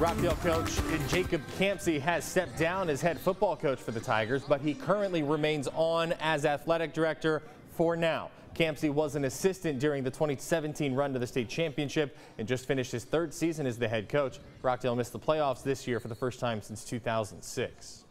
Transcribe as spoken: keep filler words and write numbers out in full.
Rockdale coach Jacob Campsey has stepped down as head football coach for the Tigers, but he currently remains on as athletic director for now. Campsey was an assistant during the twenty seventeen run to the state championship and just finished his third season as the head coach. Rockdale missed the playoffs this year for the first time since two thousand six.